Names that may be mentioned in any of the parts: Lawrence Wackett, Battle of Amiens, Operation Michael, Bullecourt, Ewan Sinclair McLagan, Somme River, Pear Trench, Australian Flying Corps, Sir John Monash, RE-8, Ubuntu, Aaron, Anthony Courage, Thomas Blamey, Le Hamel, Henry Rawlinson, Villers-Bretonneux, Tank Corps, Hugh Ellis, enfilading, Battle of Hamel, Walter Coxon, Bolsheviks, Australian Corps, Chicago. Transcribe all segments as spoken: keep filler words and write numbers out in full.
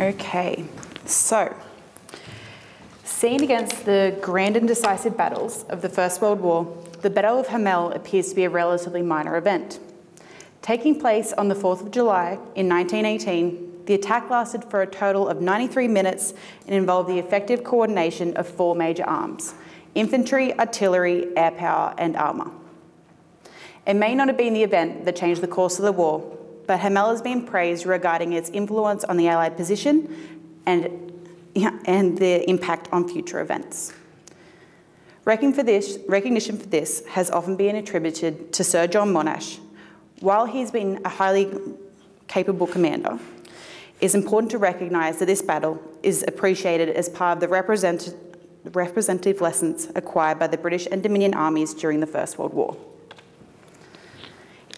Okay, so seen against the grand and decisive battles of the First World War, the Battle of Hamel appears to be a relatively minor event. Taking place on the fourth of July in nineteen eighteen, the attack lasted for a total of ninety-three minutes and involved the effective coordination of four major arms: infantry, artillery, air power, and armour. It may not have been the event that changed the course of the war, but Hamel has been praised regarding its influence on the Allied position and, and the impact on future events. Recognition for this, recognition for this has often been attributed to Sir John Monash. While he's been a highly capable commander, it's important to recognise that this battle is appreciated as part of the represent, representative lessons acquired by the British and Dominion armies during the First World War.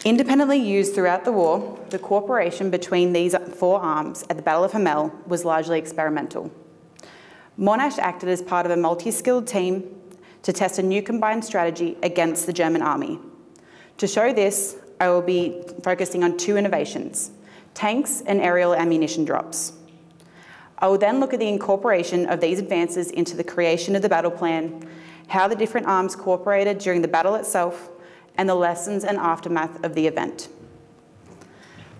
Independently used throughout the war, the cooperation between these four arms at the Battle of Hamel was largely experimental. Monash acted as part of a multi-skilled team to test a new combined strategy against the German army. To show this, I will be focusing on two innovations: tanks and aerial ammunition drops. I will then look at the incorporation of these advances into the creation of the battle plan, how the different arms cooperated during the battle itself, and the lessons and aftermath of the event.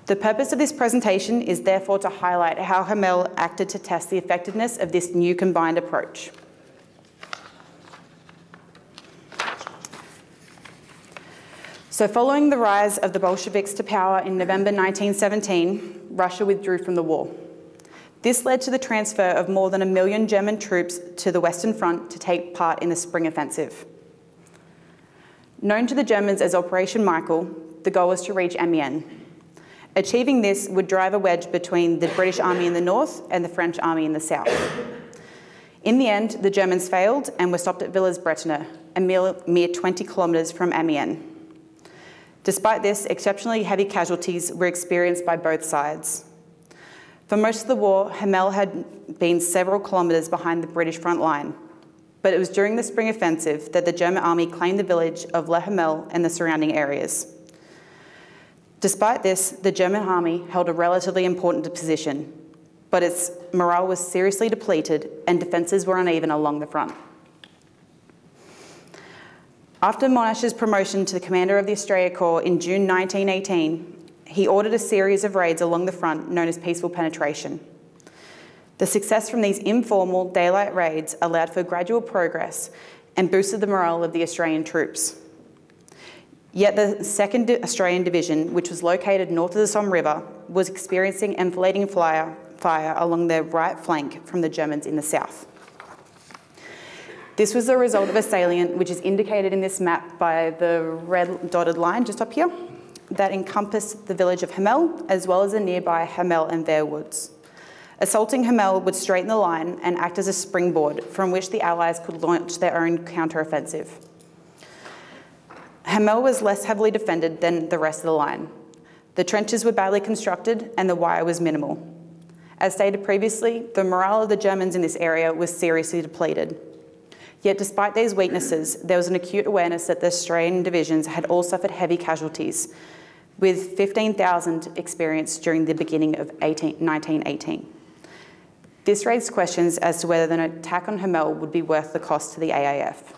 The purpose of this presentation is therefore to highlight how Hamel acted to test the effectiveness of this new combined approach. So following the rise of the Bolsheviks to power in November nineteen seventeen, Russia withdrew from the war. This led to the transfer of more than a million German troops to the Western Front to take part in the Spring Offensive. Known to the Germans as Operation Michael, the goal was to reach Amiens. Achieving this would drive a wedge between the British Army in the north and the French Army in the south. In the end, the Germans failed and were stopped at Villers-Bretonneux, a mere twenty kilometres from Amiens. Despite this, exceptionally heavy casualties were experienced by both sides. For most of the war, Hamel had been several kilometres behind the British front line, but it was during the Spring Offensive that the German army claimed the village of Le Hamel and the surrounding areas. Despite this, the German army held a relatively important position, but its morale was seriously depleted and defences were uneven along the front. After Monash's promotion to the commander of the Australian Corps in June nineteen eighteen, he ordered a series of raids along the front known as peaceful penetration. The success from these informal daylight raids allowed for gradual progress and boosted the morale of the Australian troops. Yet the second Australian Division, which was located north of the Somme River, was experiencing enfilading fire along their right flank from the Germans in the south. This was the result of a salient, which is indicated in this map by the red dotted line just up here, that encompassed the village of Hamel, as well as the nearby Hamel and Vere woods. Assaulting Hamel would straighten the line and act as a springboard from which the Allies could launch their own counteroffensive. Hamel was less heavily defended than the rest of the line. The trenches were badly constructed and the wire was minimal. As stated previously, the morale of the Germans in this area was seriously depleted. Yet despite these weaknesses, there was an acute awareness that the Australian divisions had all suffered heavy casualties, with fifteen thousand experienced during the beginning of nineteen eighteen. This raised questions as to whether an attack on Hamel would be worth the cost to the A A F.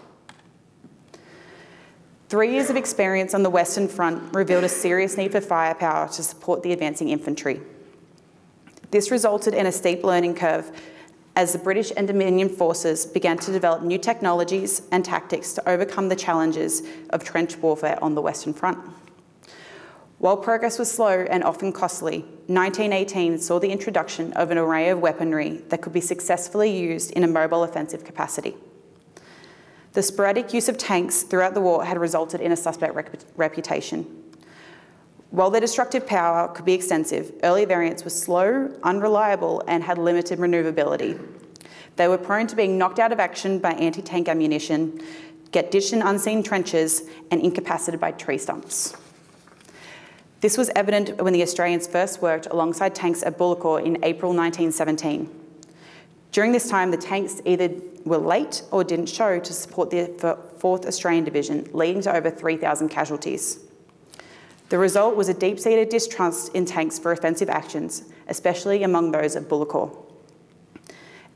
Three years of experience on the Western Front revealed a serious need for firepower to support the advancing infantry. This resulted in a steep learning curve as the British and Dominion forces began to develop new technologies and tactics to overcome the challenges of trench warfare on the Western Front. While progress was slow and often costly, nineteen eighteen saw the introduction of an array of weaponry that could be successfully used in a mobile offensive capacity. The sporadic use of tanks throughout the war had resulted in a suspect rep reputation. While their destructive power could be extensive, early variants were slow, unreliable, and had limited manoeuvrability. They were prone to being knocked out of action by anti-tank ammunition, get ditched in unseen trenches, and incapacitated by tree stumps. This was evident when the Australians first worked alongside tanks at Bullecourt in April nineteen seventeen. During this time, the tanks either were late or didn't show to support the fourth Australian Division, leading to over three thousand casualties. The result was a deep-seated distrust in tanks for offensive actions, especially among those of Bullecourt.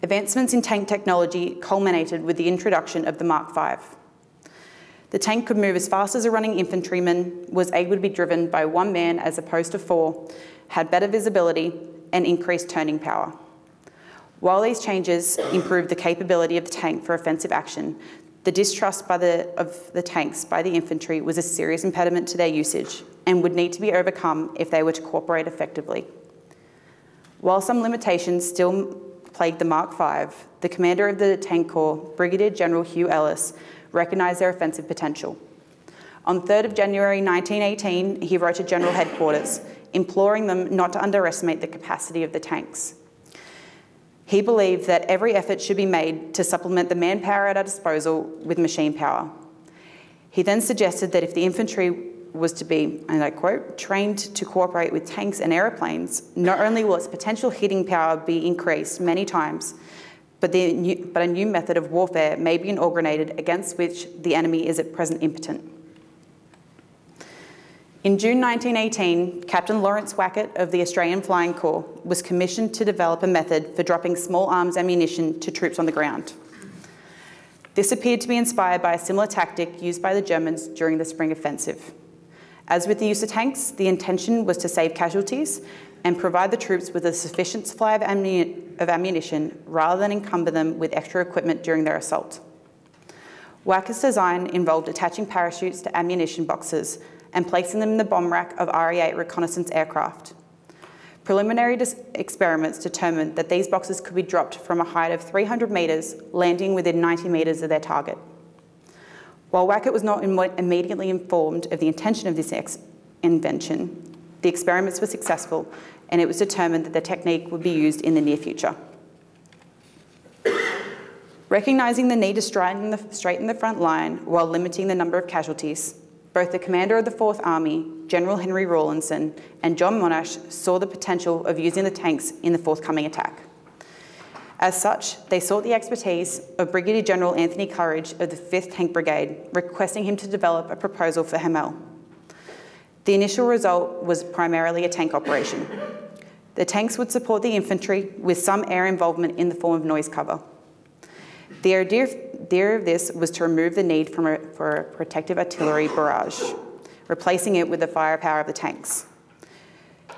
Advancements in tank technology culminated with the introduction of the Mark five. The tank could move as fast as a running infantryman, was able to be driven by one man as opposed to four, had better visibility, and increased turning power. While these changes improved the capability of the tank for offensive action, the distrust by the, of the tanks by the infantry was a serious impediment to their usage and would need to be overcome if they were to cooperate effectively. While some limitations still plagued the Mark five, the commander of the Tank Corps, Brigadier General Hugh Ellis, recognised their offensive potential. On third of January nineteen eighteen, he wrote to General Headquarters, imploring them not to underestimate the capacity of the tanks. He believed that every effort should be made to supplement the manpower at our disposal with machine power. He then suggested that if the infantry was to be, and I quote, trained to cooperate with tanks and aeroplanes, not only will its potential hitting power be increased many times, but, the new, but a new method of warfare may be inaugurated against which the enemy is at present impotent. In June nineteen eighteen, Captain Lawrence Wackett of the Australian Flying Corps was commissioned to develop a method for dropping small arms ammunition to troops on the ground. This appeared to be inspired by a similar tactic used by the Germans during the spring offensive. As with the use of tanks, the intention was to save casualties and provide the troops with a sufficient supply of, ammuni- of ammunition rather than encumber them with extra equipment during their assault. Wackett's design involved attaching parachutes to ammunition boxes and placing them in the bomb rack of R E eight reconnaissance aircraft. Preliminary experiments determined that these boxes could be dropped from a height of three hundred metres, landing within ninety metres of their target. While Wackett was not im immediately informed of the intention of this ex invention, the experiments were successful, and it was determined that the technique would be used in the near future. Recognising the need to straighten the, straighten the front line while limiting the number of casualties, both the commander of the Fourth Army, General Henry Rawlinson, and John Monash saw the potential of using the tanks in the forthcoming attack. As such, they sought the expertise of Brigadier General Anthony Courage of the fifth Tank Brigade, requesting him to develop a proposal for Hamel. The initial result was primarily a tank operation. The tanks would support the infantry with some air involvement in the form of noise cover. The idea of this was to remove the need from a, for a protective artillery barrage, replacing it with the firepower of the tanks.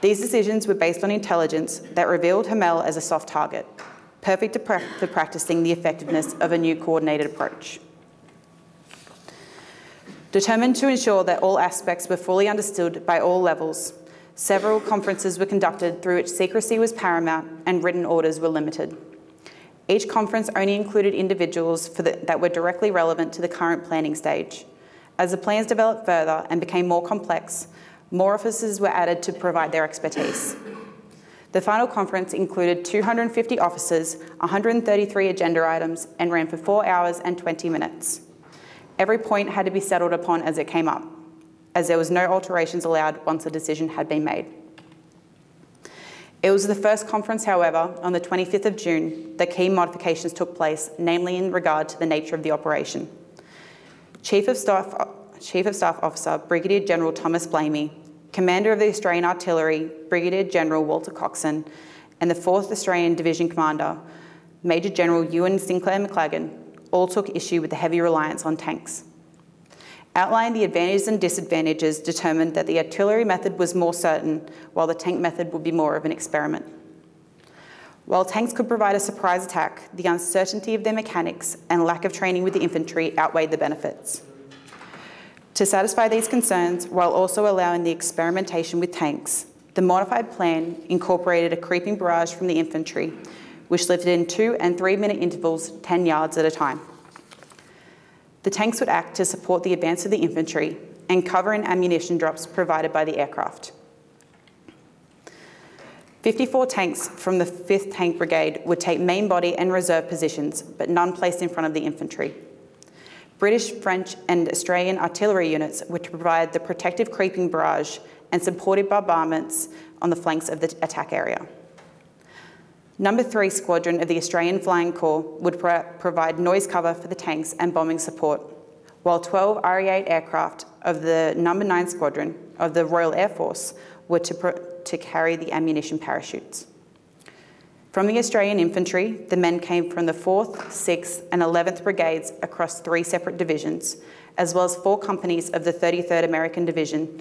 These decisions were based on intelligence that revealed Hamel as a soft target, perfect for practicing the effectiveness of a new coordinated approach. Determined to ensure that all aspects were fully understood by all levels, several conferences were conducted through which secrecy was paramount and written orders were limited. Each conference only included individuals for the, that were directly relevant to the current planning stage. As the plans developed further and became more complex, more officers were added to provide their expertise. The final conference included two hundred fifty officers, one hundred thirty-three agenda items, and ran for four hours and twenty minutes. Every point had to be settled upon as it came up, as there was no alterations allowed once a decision had been made. It was the first conference, however, on the twenty-fifth of June, that key modifications took place, namely in regard to the nature of the operation. Chief of Staff, Chief of Staff Officer, Brigadier General Thomas Blamey, Commander of the Australian Artillery, Brigadier General Walter Coxon, and the fourth Australian Division Commander, Major General Ewan Sinclair McLagan, all took issue with the heavy reliance on tanks. Outlining the advantages and disadvantages, determined that the artillery method was more certain, while the tank method would be more of an experiment. While tanks could provide a surprise attack, the uncertainty of their mechanics and lack of training with the infantry outweighed the benefits. To satisfy these concerns, while also allowing the experimentation with tanks, the modified plan incorporated a creeping barrage from the infantry, which lifted in two and three minute intervals, ten yards at a time. The tanks would act to support the advance of the infantry and cover in ammunition drops provided by the aircraft. fifty-four tanks from the fifth Tank Brigade would take main body and reserve positions, but none placed in front of the infantry. British, French, and Australian artillery units were to provide the protective creeping barrage and supported bombardments on the flanks of the attack area. Number three Squadron of the Australian Flying Corps would pro provide noise cover for the tanks and bombing support, while twelve R E eight aircraft of the Number nine Squadron, of the Royal Air Force were to, to carry the ammunition parachutes. From the Australian infantry, the men came from the fourth, sixth and eleventh brigades across three separate divisions, as well as four companies of the thirty-third American Division,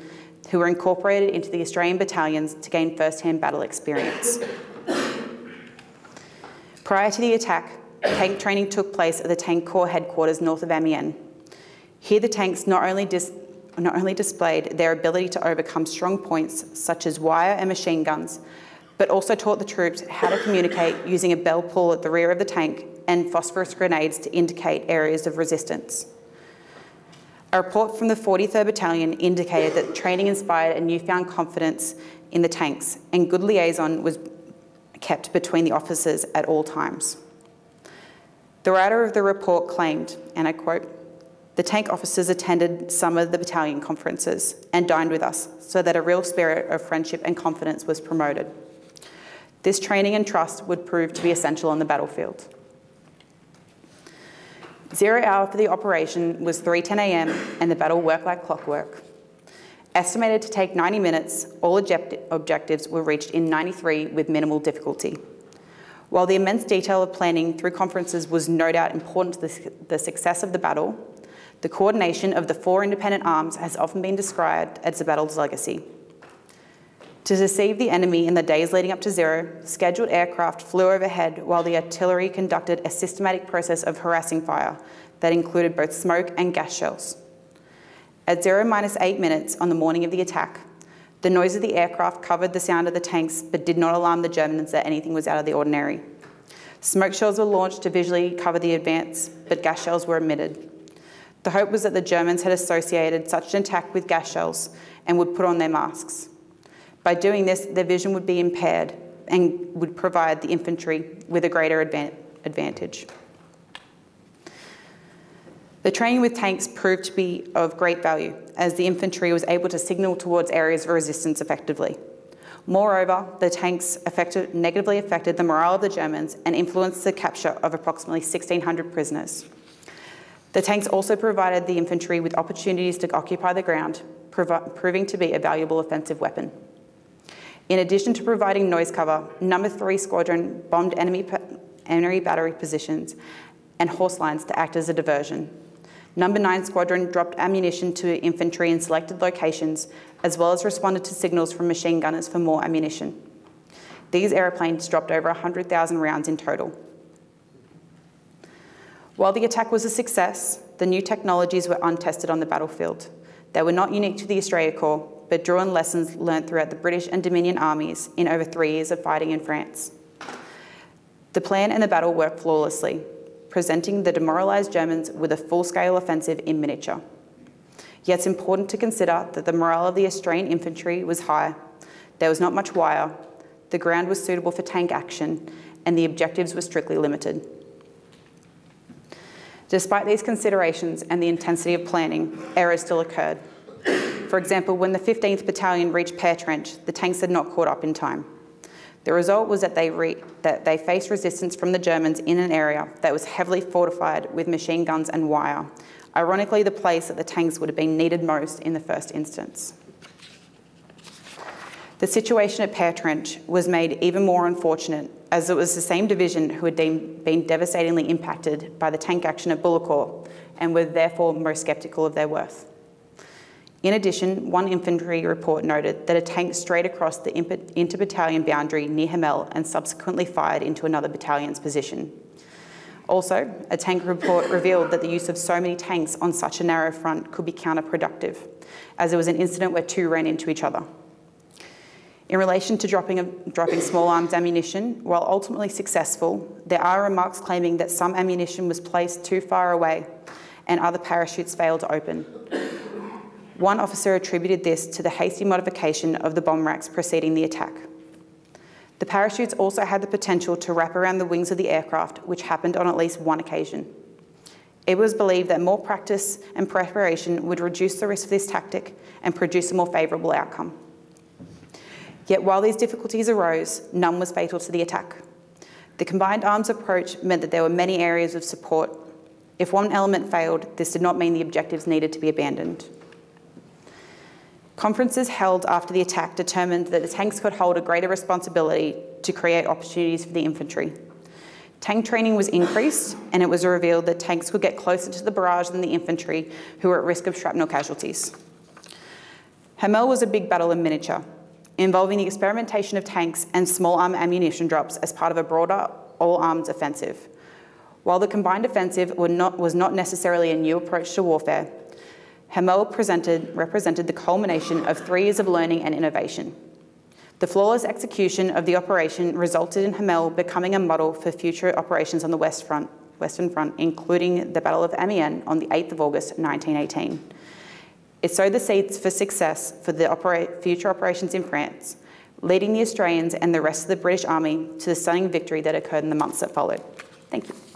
who were incorporated into the Australian battalions to gain first-hand battle experience. Prior to the attack, tank training took place at the Tank Corps headquarters north of Amiens. Here, the tanks not only, dis not only displayed their ability to overcome strong points such as wire and machine guns, but also taught the troops how to communicate using a bell pull at the rear of the tank and phosphorus grenades to indicate areas of resistance. A report from the forty-third Battalion indicated that training inspired a newfound confidence in the tanks, and good liaison was kept between the officers at all times. The writer of the report claimed, and I quote, "The tank officers attended some of the battalion conferences and dined with us, so that a real spirit of friendship and confidence was promoted. This training and trust would prove to be essential on the battlefield." Zero hour for the operation was three ten a m and the battle worked like clockwork. Estimated to take ninety minutes, all objecti- objectives were reached in ninety-three with minimal difficulty. While the immense detail of planning through conferences was no doubt important to the, the success of the battle, the coordination of the four independent arms has often been described as the battle's legacy. To deceive the enemy in the days leading up to zero, scheduled aircraft flew overhead while the artillery conducted a systematic process of harassing fire that included both smoke and gas shells. At zero minus eight minutes on the morning of the attack, the noise of the aircraft covered the sound of the tanks but did not alarm the Germans that anything was out of the ordinary. Smoke shells were launched to visually cover the advance, but gas shells were omitted. The hope was that the Germans had associated such an attack with gas shells and would put on their masks. By doing this, their vision would be impaired and would provide the infantry with a greater advan- advantage. The training with tanks proved to be of great value, as the infantry was able to signal towards areas of resistance effectively. Moreover, the tanks affected, negatively affected the morale of the Germans and influenced the capture of approximately sixteen hundred prisoners. The tanks also provided the infantry with opportunities to occupy the ground, proving to be a valuable offensive weapon. In addition to providing noise cover, Number three Squadron bombed enemy, enemy battery positions and horse lines to act as a diversion. Number nine Squadron dropped ammunition to infantry in selected locations, as well as responded to signals from machine gunners for more ammunition. These airplanes dropped over one hundred thousand rounds in total. While the attack was a success, the new technologies were untested on the battlefield. They were not unique to the Australia Corps, but drew on lessons learned throughout the British and Dominion armies in over three years of fighting in France. The plan and the battle worked flawlessly, presenting the demoralised Germans with a full-scale offensive in miniature. Yet it's important to consider that the morale of the Australian infantry was high, there was not much wire, the ground was suitable for tank action, and the objectives were strictly limited. Despite these considerations and the intensity of planning, errors still occurred. For example, when the fifteenth Battalion reached Pear Trench, the tanks had not caught up in time. The result was that they, re that they faced resistance from the Germans in an area that was heavily fortified with machine guns and wire, ironically the place that the tanks would have been needed most in the first instance. The situation at Pear Trench was made even more unfortunate, as it was the same division who had been devastatingly impacted by the tank action at Bullecourt and were therefore most sceptical of their worth. In addition, one infantry report noted that a tank strayed across the inter-battalion boundary near Hamel and subsequently fired into another battalion's position. Also, a tank report revealed that the use of so many tanks on such a narrow front could be counterproductive, as it was an incident where two ran into each other. In relation to dropping, of, dropping small arms ammunition, while ultimately successful, there are remarks claiming that some ammunition was placed too far away and other parachutes failed to open. One officer attributed this to the hasty modification of the bomb racks preceding the attack. The parachutes also had the potential to wrap around the wings of the aircraft, which happened on at least one occasion. It was believed that more practice and preparation would reduce the risk of this tactic and produce a more favourable outcome. Yet while these difficulties arose, none was fatal to the attack. The combined arms approach meant that there were many areas of support. If one element failed, this did not mean the objectives needed to be abandoned. Conferences held after the attack determined that the tanks could hold a greater responsibility to create opportunities for the infantry. Tank training was increased, and it was revealed that tanks could get closer to the barrage than the infantry, who were at risk of shrapnel casualties. Hamel was a big battle in miniature, involving the experimentation of tanks and small arm ammunition drops as part of a broader all-arms offensive. While the combined offensive were not, was not necessarily a new approach to warfare, Hamel presented, represented the culmination of three years of learning and innovation. The flawless execution of the operation resulted in Hamel becoming a model for future operations on the West Front, Western Front, including the Battle of Amiens on the eighth of August nineteen eighteen. It sowed the seeds for success for the opera- future operations in France, leading the Australians and the rest of the British Army to the stunning victory that occurred in the months that followed. Thank you.